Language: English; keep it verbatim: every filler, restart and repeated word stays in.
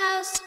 house.